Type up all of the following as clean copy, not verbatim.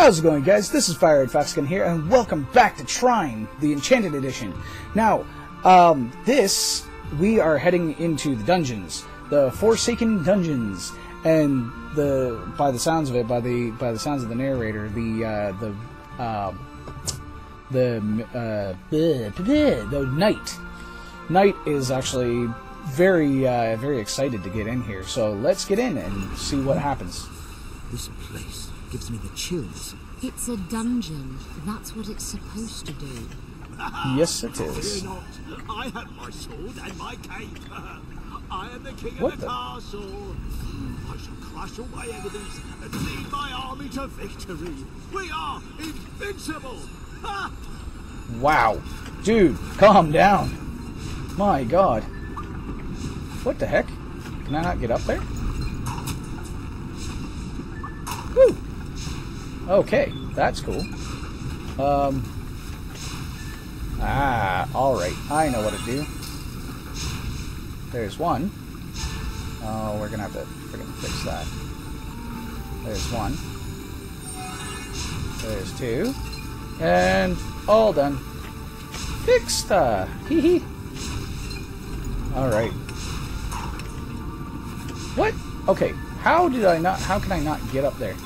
How's it going, guys? This is Fire Red Foxkin here, and welcome back to Trine: The Enchanted Edition. Now, we are heading into the dungeons, the Forsaken Dungeons, and by the sounds of the narrator, the knight. Knight is actually very excited to get in here, so let's get in and see what happens. This place gives me the chills. It's a dungeon. That's what it's supposed to do. Yes, it is. Fear not. I have my sword and my cape. I am the king of the castle. I shall crush all my enemies and lead my army to victory. We are invincible. Wow, dude, calm down. My God, what the heck? Can I not get up there? Woo. Okay, that's cool. Alright, I know what to do. There's one. Oh, we're gonna have to freaking fix that. There's one. There's two. And all done. Fixed! Hee hee. Alright. What? Okay, how can I not get up there?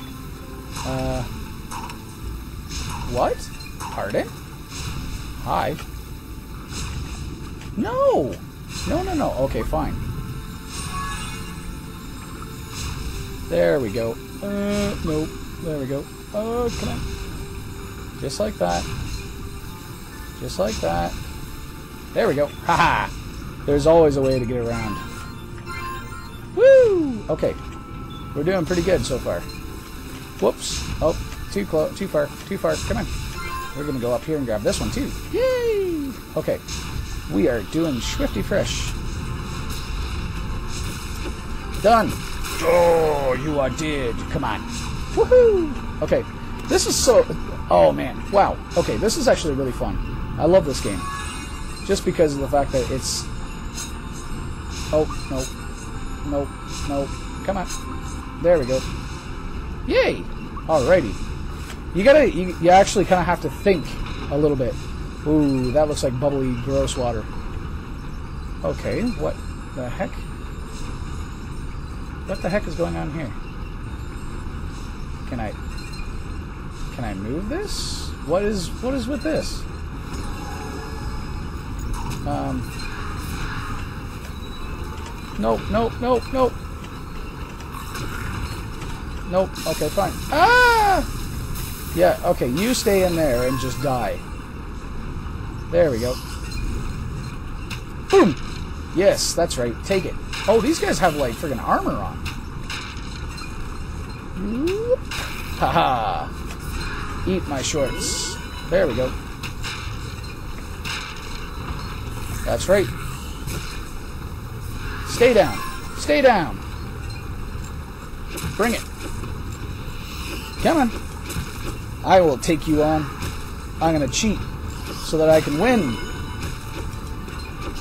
What? Pardon? Hi. No! No. Okay, fine. There we go. Nope. There we go. Can I? Just like that. Just like that. There we go. Haha! There's always a way to get around. Woo! Okay. We're doing pretty good so far. Whoops. Oh, too close. Too far. Too far. Come on. We're going to go up here and grab this one, too. Yay! Okay. We are doing swifty fresh. Done. Oh, you are dead. Come on. Woohoo! Okay. This is so... Oh, man. Wow. Okay, this is actually really fun. I love this game. Just because of the fact that it's... Oh, no. Nope. Nope. Come on. There we go. Yay! Alrighty. You actually kind of have to think a little bit. Ooh, that looks like bubbly, gross water. Okay, what the heck? What the heck is going on here? Can I move this? What is with this? Nope. Nope. Okay, fine. Ah! Yeah, okay, you stay in there and just die. There we go. Boom! Yes, that's right. Take it. Oh, these guys have, like, friggin' armor on. Haha. -ha. Eat my shorts. There we go. That's right. Stay down. Stay down. Bring it. Come on. I will take you on. I'm going to cheat so that I can win.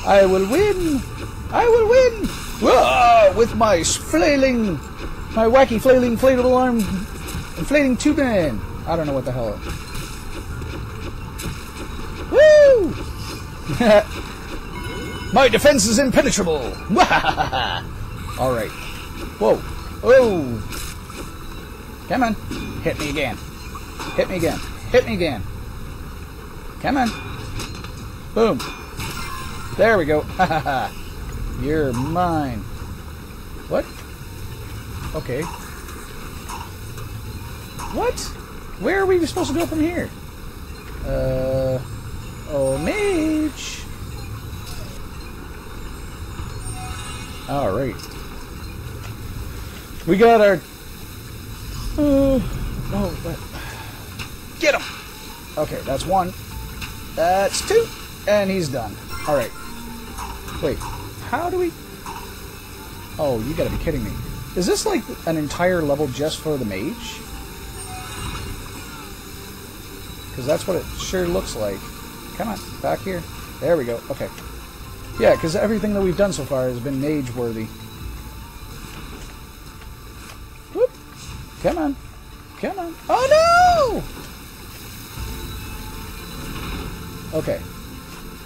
I will win. I will win. Whoa, with my flailing, my wacky flailing, inflatable arm, inflating tube man. I don't know what the hell. Woo! My defense is impenetrable. All right. Whoa. Whoa. Come on. Hit me again. Hit me again. Hit me again. Come on. Boom. There we go. Ha ha ha. You're mine. What? Okay. What? Where are we supposed to go from here? Oh, mage. Alright. We got our... oh, but get him! Okay, that's one. That's two. And he's done. Alright. Wait, how do we... Oh, you gotta be kidding me. Is this like an entire level just for the mage? Because that's what it sure looks like. Come on, back here. There we go. Okay. Yeah, because everything that we've done so far has been mage-worthy. Whoop. Come on. Come on. Oh no! Okay.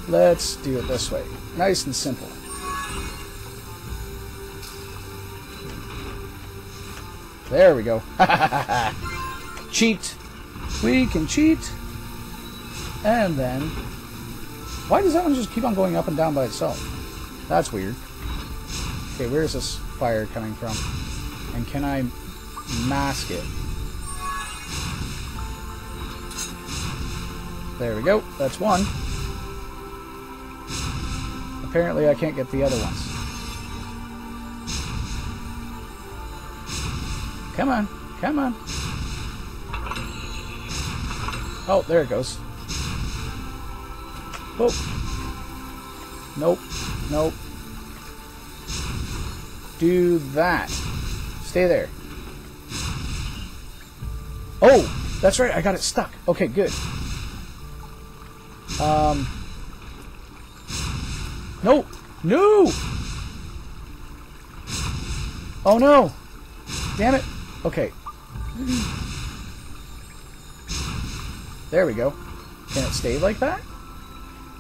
Let's do it this way. Nice and simple. There we go. Cheat. We can cheat. And then... why does that one just keep on going up and down by itself? That's weird. Okay, where is this fire coming from? And can I mask it? There we go. That's one. Apparently I can't get the other ones. Come on. Come on. Oh, there it goes. Oh. Nope. Nope. Do that. Stay there. Oh! That's right. I got it stuck. Okay, good. No! No! Oh no! Damn it! Okay. There we go. Can it stay like that?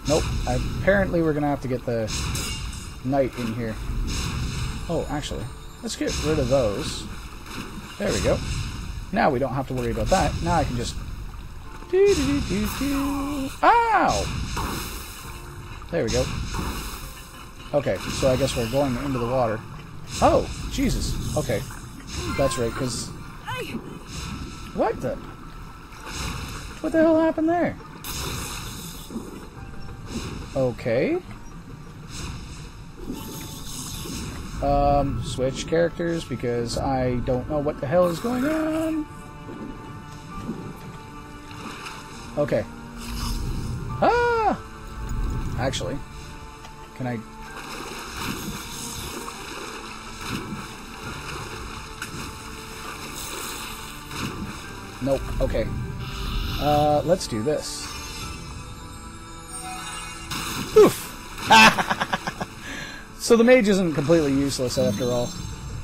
Nope. Apparently we're gonna have to get the knight in here. Oh, actually. Let's get rid of those. There we go. Now we don't have to worry about that. Now I can just... ow! There we go. Okay, so I guess we're going into the water. Oh, Jesus. Okay. That's right, because... what the... what the hell happened there? Okay. Switch characters, because I don't know what the hell is going on. Okay. Ah! Actually, can I... nope. Okay. Let's do this. Oof! So the mage isn't completely useless after all.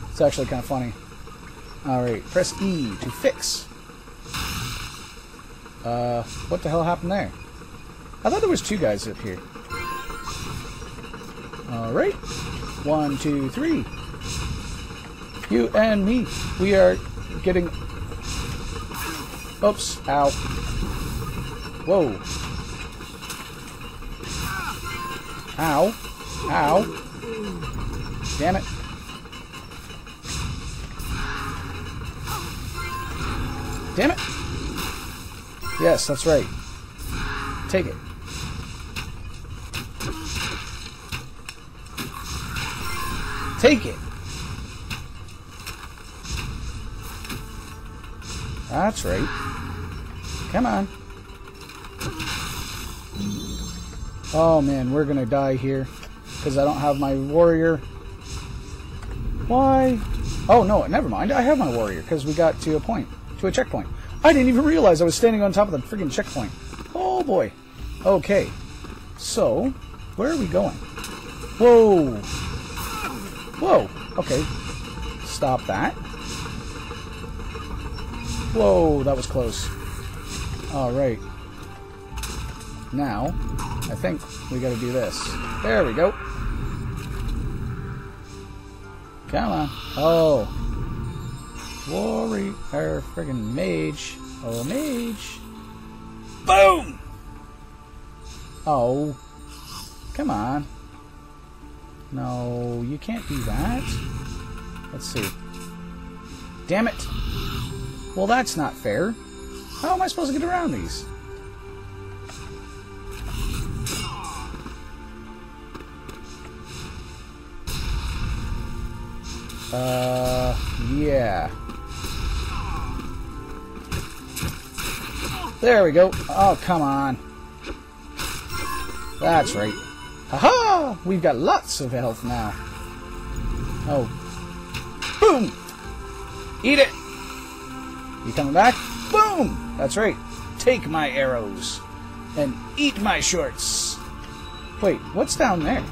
It's actually kind of funny. Alright, press E to fix. What the hell happened there? I thought there was two guys up here. Alright. 1, 2, 3. You and me. We are getting... oops, ow. Whoa. Ow. Ow. Damn it. Damn it. Yes, that's right. Take it. Take it. That's right. Come on. Oh man, we're gonna die here because I don't have my warrior. Why? Oh no, never mind. I have my warrior because we got to a point, to a checkpoint. I didn't even realize I was standing on top of the freaking checkpoint. Oh boy. Okay. So, where are we going? Whoa. Whoa. Okay. Stop that. Whoa, that was close. Alright. Now, I think we gotta do this. There we go. Come on. Oh. Warrior, friggin' mage. Oh, mage. Boom! Oh. Come on. No, you can't do that. Let's see. Damn it. Well, that's not fair. How am I supposed to get around these? Yeah. There we go. Oh, come on. That's right. Haha! We've got lots of health now. Oh. Boom! Eat it! You coming back? Boom! That's right. Take my arrows and eat my shorts. Wait, what's down there?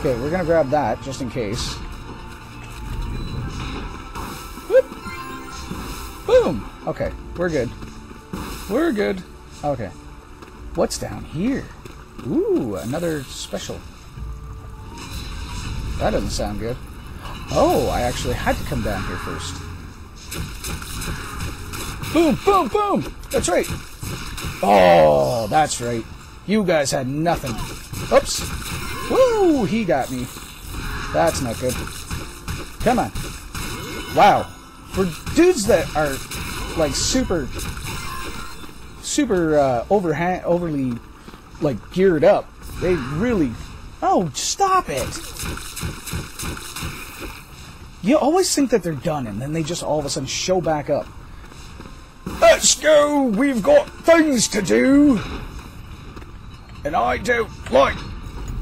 Okay, we're gonna grab that just in case. Whoop. Boom! Okay, we're good. We're good. Okay. What's down here? Ooh, another special. That doesn't sound good. Oh, I actually had to come down here first. Boom, boom, boom! That's right. Oh, that's right. You guys had nothing. Oops. Woo, he got me. That's not good. Come on. Wow. For dudes that are, like, overly, like, geared up, they really... Oh, stop it! You always think that they're done, and then they just all of a sudden show back up. Let's go! We've got things to do! And I don't like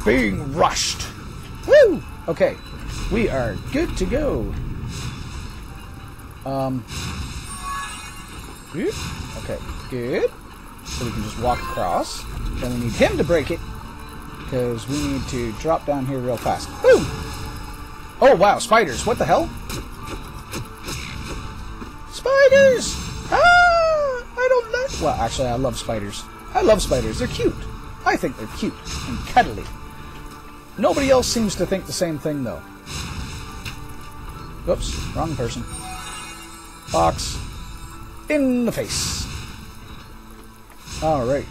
being rushed. Woo! Okay, we are good to go. Okay, good. So we can just walk across. Then we need him to break it, because we need to drop down here real fast. Boom! Oh, wow, spiders. What the hell? Spiders! Ah! I don't like... Well, actually, I love spiders. I love spiders. They're cute. I think they're cute and cuddly. Nobody else seems to think the same thing, though. Whoops, wrong person. Fox. In the face. Alright.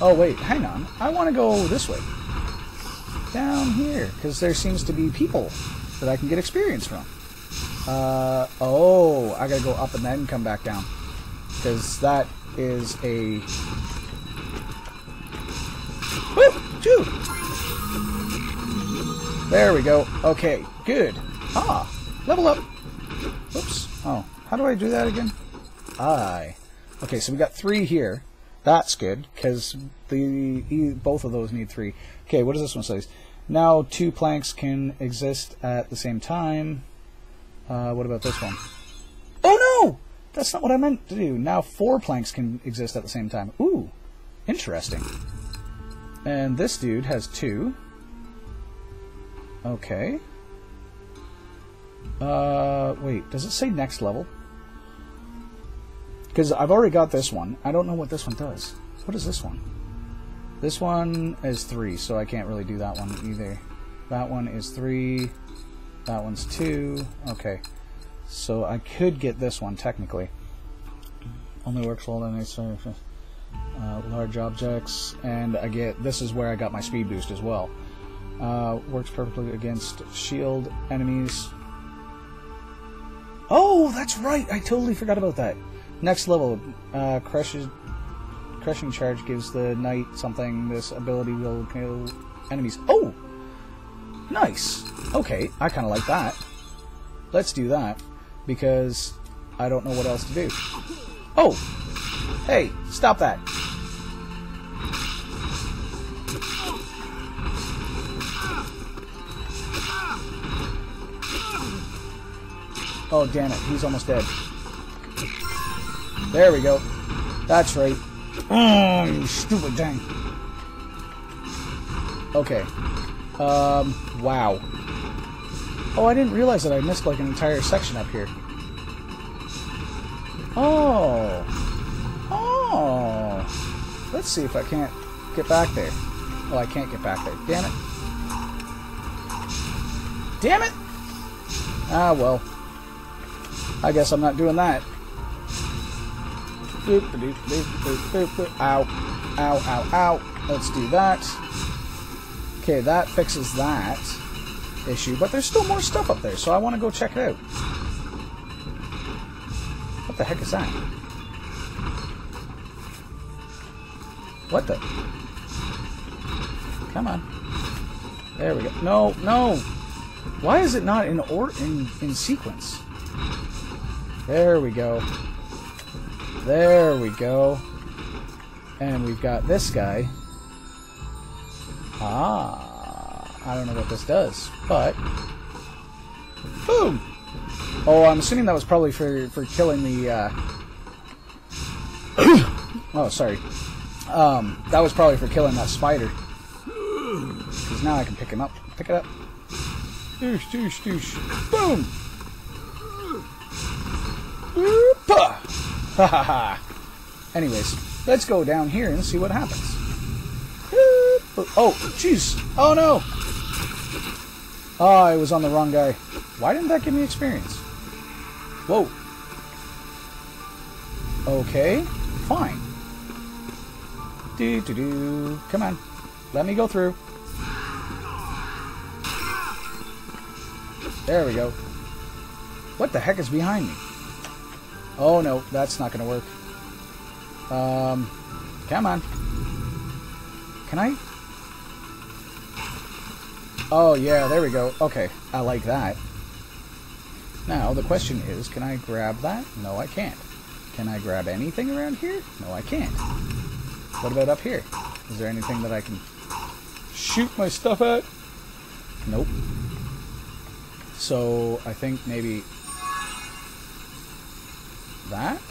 Oh, wait, hang on. I want to go this way. Down here, because there seems to be people that I can get experience from. Oh, I gotta go up and then come back down, because that is a... Woo! There we go. Okay, good. Ah, level up. Whoops. Oh, how do I do that again? Aye. Okay, so we got 3 here. That's good, because both of those need 3. Okay, what does this one say? Now 2 planks can exist at the same time. What about this one? Oh no! That's not what I meant to do. Now 4 planks can exist at the same time. Ooh, interesting. And this dude has 2. Okay. Wait, does it say next level? Because I've already got this one. I don't know what this one does. What is this one? This one is 3, so I can't really do that one either. That one is 3. That one's 2. Okay. So I could get this one, technically. Only works well on large objects. And I get... This is where I got my speed boost as well. Works perfectly against shield enemies. Oh, that's right! I totally forgot about that. Next level, crushing charge gives the knight something. This ability will kill enemies. Oh! Nice! Okay, I kind of like that. Let's do that, because I don't know what else to do. Oh! Hey, stop that! Oh, damn it, he's almost dead. There we go. That's right. Oh, you stupid thing. Okay. Wow. Oh, I didn't realize that I missed like an entire section up here. Oh. Oh. Let's see if I can't get back there. Oh, I can't get back there. Damn it. Damn it! Ah, well. I guess I'm not doing that. Ow, ow, ow, ow. Let's do that. Okay, that fixes that issue. But there's still more stuff up there, so I want to go check it out. What the heck is that? What the? Come on. There we go. No, no. Why is it not in sequence? There we go. There we go. And we've got this guy. Ah. I don't know what this does, but... Boom! Oh, I'm assuming that was probably for killing the... Oh, sorry. That was probably for killing that spider. Because now I can pick him up. Pick it up. Doosh, doosh, doosh. Boom! Anyways, let's go down here and see what happens. Oh, jeez. Oh, no. Oh, I was on the wrong guy. Why didn't that give me experience? Whoa. Okay, fine. Do-do-do. Come on. Let me go through. There we go. What the heck is behind me? Oh, no. That's not going to work. Come on. Can I? Oh, yeah, there we go. Okay, I like that. Now, the question is, can I grab that? No, I can't. Can I grab anything around here? No, I can't. What about up here? Is there anything that I can shoot my stuff at? Nope. So, I think maybe that?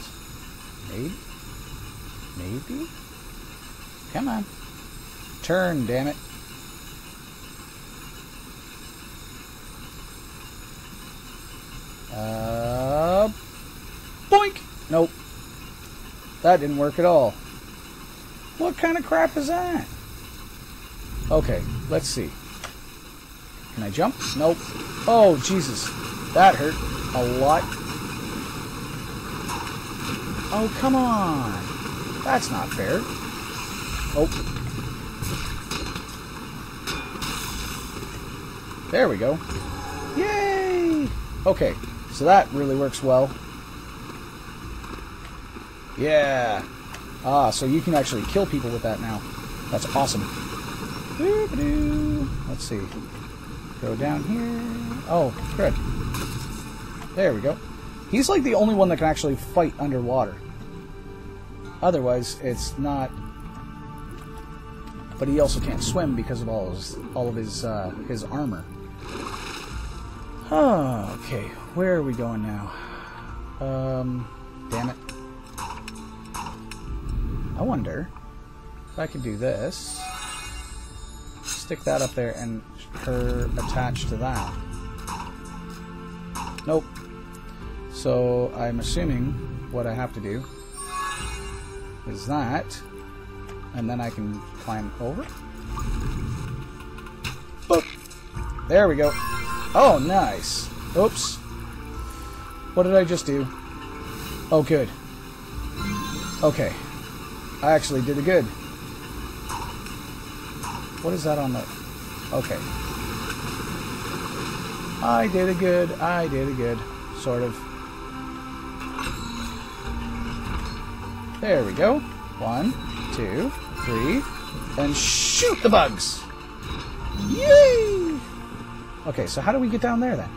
Maybe? Maybe? Come on. Turn, damn it. Boink! Nope. That didn't work at all. What kind of crap is that? Okay, let's see. Can I jump? Nope. Oh, Jesus. That hurt a lot. Oh, come on. That's not fair. Oh. There we go. Yay! Okay, so that really works well. Yeah. Ah, so you can actually kill people with that now. That's awesome. Let's see. Go down here. Oh, good. There we go. He's like the only one that can actually fight underwater. Otherwise, it's not... But he also can't swim because of all of his armor. Oh, okay, where are we going now? Damn it. I wonder if I could do this. Stick that up there and her attached to that. Nope. So I'm assuming what I have to do is that, and then I can climb over. Boop! There we go. Oh, nice. Oops. What did I just do? Oh, good. Okay. I actually did a good. What is that on the... Okay. I did a good. I did a good. Sort of. There we go. 1, 2, 3... And shoot the bugs! Yay! Okay, so how do we get down there then?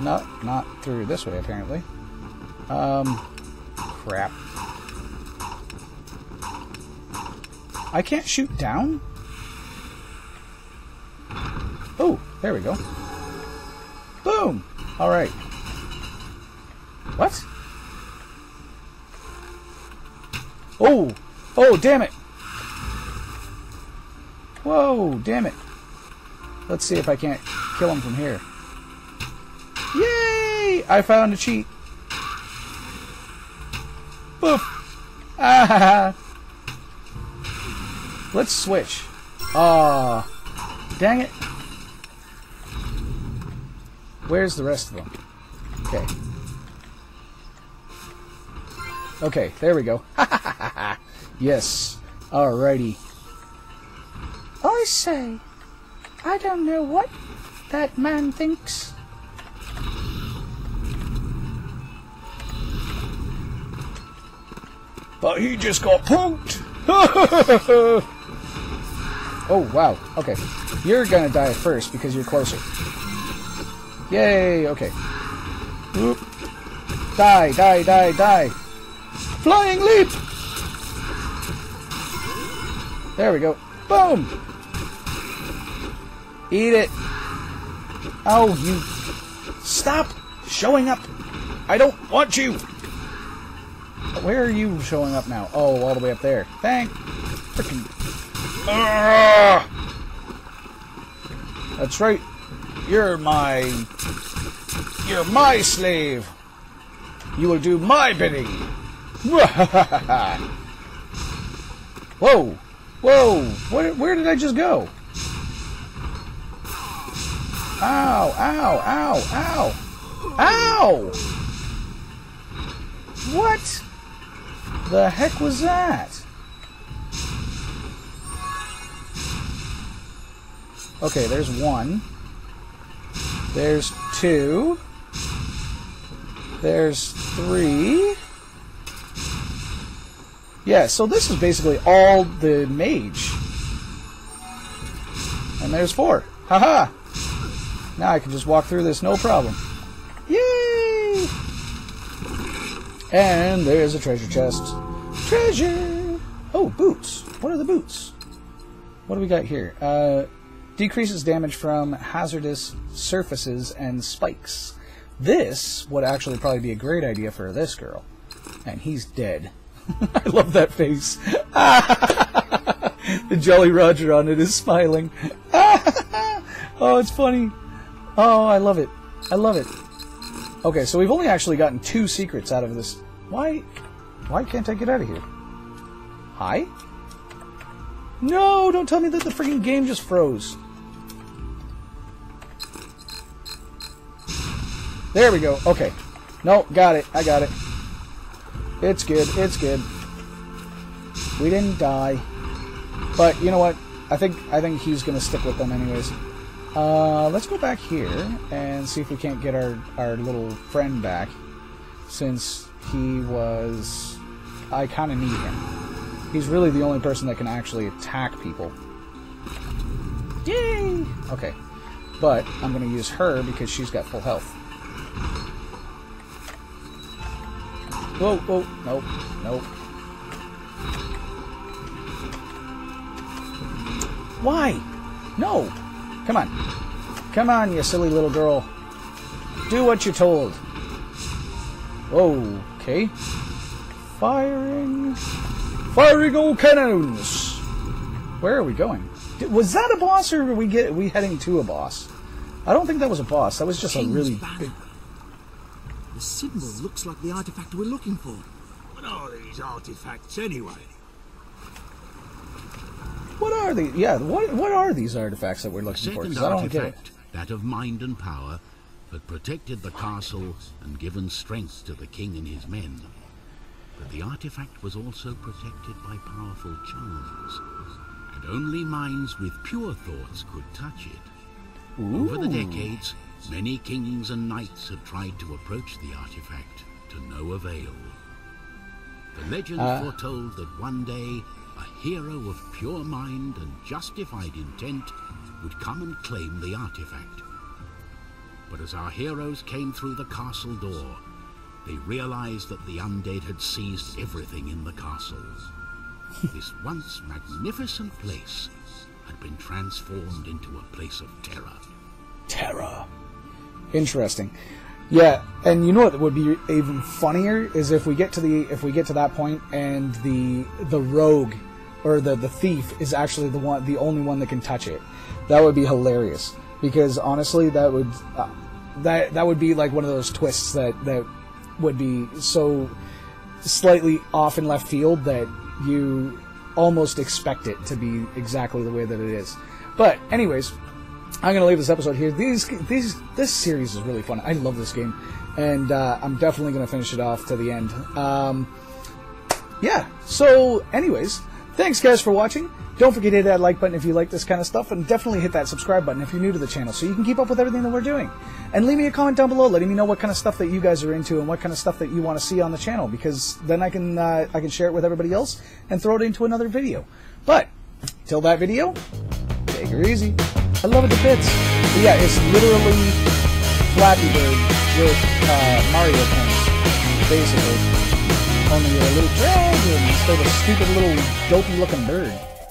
No, not through this way apparently. Crap. I can't shoot down? Oh, there we go. Boom! Alright. What? Oh! Oh, damn it! Whoa, damn it. Let's see if I can't kill him from here. Yay! I found a cheat. Boof! Ah! Let's switch. Ah! Dang it. Where's the rest of them? Okay. Okay, there we go. Yes. Alrighty. I say, I don't know what that man thinks. But he just got punked! Oh, wow. Okay. You're gonna die first because you're closer. Yay! Okay. Oop. Die, die, die, die! Flying leap! There we go. Boom! Eat it! Oh, you... Stop showing up! I don't want you! Where are you showing up now? Oh, all the way up there. Thank... Frickin'... That's right. You're my... You're my slave. You will do my bidding. Whoa! Whoa! Where did I just go? Ow! Ow! Ow! Ow! Ow! What the heck was that? Okay, there's one. There's two. There's three. Yeah, so this is basically all the mage. And there's four. Haha! Now I can just walk through this, no problem. Yay! And there's a treasure chest. Treasure! Oh, boots. What are the boots? What do we got here? Decreases damage from hazardous surfaces and spikes. This would actually probably be a great idea for this girl. And he's dead. I love that face. The Jolly Roger on it is smiling. Oh, it's funny. Oh, I love it. I love it. Okay, so we've only actually gotten two secrets out of this. Why can't I get out of here? Hi? No, don't tell me that the freaking game just froze. There we go. Okay. No, got it. I got it. It's good. It's good. We didn't die. But you know what? I think he's going to stick with them anyways. Let's go back here and see if we can't get our little friend back, since he was... I kind of need him. He's really the only person that can actually attack people. Yay! Okay. But I'm going to use her because she's got full health. Whoa, whoa, nope, nope. Why? No! Come on. Come on, you silly little girl. Do what you're told. Whoa, okay. Firing. Firing old cannons! Where are we going? Was that a boss, or were we heading to a boss? I don't think that was a boss. That was just a really big... The symbol looks like the artifact we're looking for. What are these artifacts anyway? What are these? Yeah, what are these artifacts that we're looking for? Because I don't get it. That of mind and power that protected the castle and given strength to the king and his men. But the artifact was also protected by powerful charms, and only minds with pure thoughts could touch it. Ooh. Over the decades, many kings and knights have tried to approach the artifact, to no avail. The legend foretold that one day, a hero of pure mind and justified intent would come and claim the artifact. But as our heroes came through the castle door, they realized that the undead had seized everything in the castle. This once magnificent place had been transformed into a place of terror. Terror. Interesting. Yeah, and you know what would be even funnier is if we get to that point and the rogue or the thief is actually the only one that can touch it. That would be hilarious, because honestly that would that would be like one of those twists that would be so slightly off in left field that you almost expect it to be exactly the way that it is. But anyways, I'm going to leave this episode here. This series is really fun. I love this game, and I'm definitely going to finish it off to the end. Yeah, so anyways, thanks guys for watching. Don't forget to hit that like button if you like this kind of stuff, and definitely hit that subscribe button if you're new to the channel so you can keep up with everything that we're doing. And leave me a comment down below letting me know what kind of stuff that you guys are into and what kind of stuff that you want to see on the channel, because then I can share it with everybody else and throw it into another video. But, till that video, take her easy. I love it to bits. But yeah, it's literally Flappy Bird with Mario coins, basically. Only a little dragon instead of a stupid little dopey looking bird.